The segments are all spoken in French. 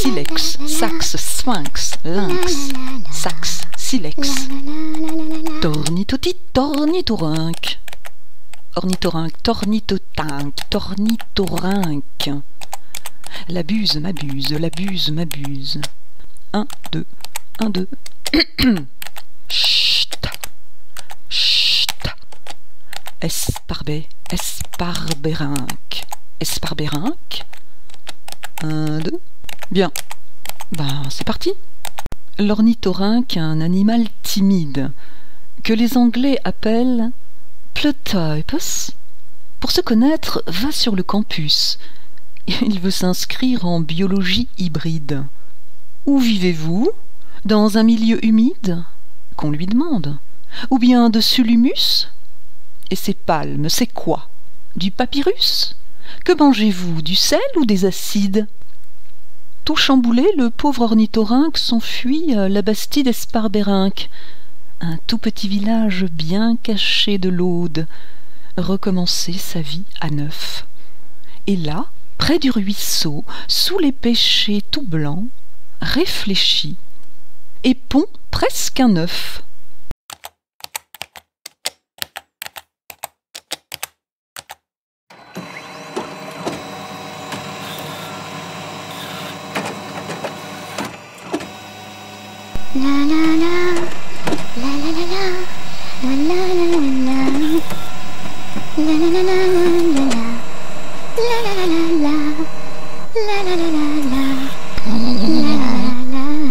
Silex, sax, sphinx, lynx, sax, silex. Tornitotit, tornithorynque. Ornithorynque, tornithotinque, tornithorynque. La buse m'abuse, la buse m'abuse. 1, 2, 1, 2. Chut, chut. Esparbé, esparbérynque. Esparbérynque. 1, 2. Bien. Ben, c'est parti. L'ornithorynque est un animal timide que les Anglais appellent Platypus. Pour se connaître, va sur le campus. Il veut s'inscrire en biologie hybride. Où vivez-vous? Dans un milieu humide? Qu'on lui demande. Ou bien dessus l'humus? Et ces palmes, c'est quoi? Du papyrus? Que mangez-vous? Du sel ou des acides? Tout chamboulé, le pauvre ornithorynque s'enfuit à la Bastide esparbérynque, un tout petit village bien caché de l'Aude, recommencer sa vie à neuf. Et là, près du ruisseau, sous les pêchers tout blancs, réfléchit et pond presque un œuf.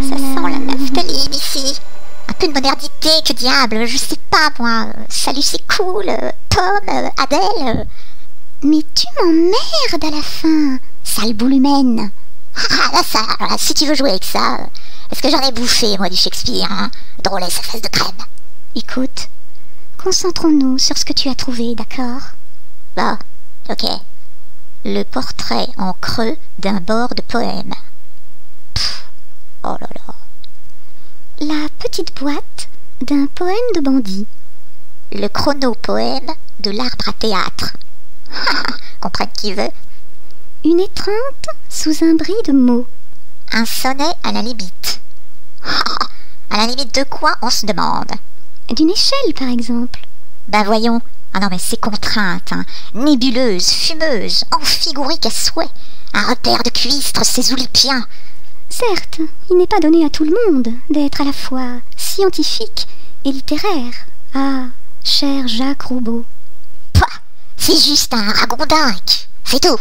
Ça sent la meuf de libre ici. Un peu de modernité, que diable, je sais pas moi. Salut c'est cool, Tom, Adèle. Mais tu m'emmerdes à la fin, sale boule humaine. Ah là ça, là, si tu veux jouer avec ça, parce que j'en ai bouffé moi du Shakespeare, hein. Drôle sa face de crème. Écoute, concentrons-nous sur ce que tu as trouvé, d'accord? Bon, ok. Le portrait en creux d'un bord de poème. Pff, oh là là. La petite boîte d'un poème de bandit. Le chrono-poème de l'arbre à théâtre. Comprenne qui veut. Une étreinte sous un bris de mots. Un sonnet à la limite. À la limite de quoi, on se demande? D'une échelle, par exemple. Ben voyons. Ah non, mais ces contraintes, hein. Nébuleuses, fumeuses, amphigouriques à souhait. Un repère de cuistre, ces oulipiens. Certes, il n'est pas donné à tout le monde d'être à la fois scientifique et littéraire. Ah, cher Jacques Roubaud. Pouah, c'est juste un ragondinque, c'est tout.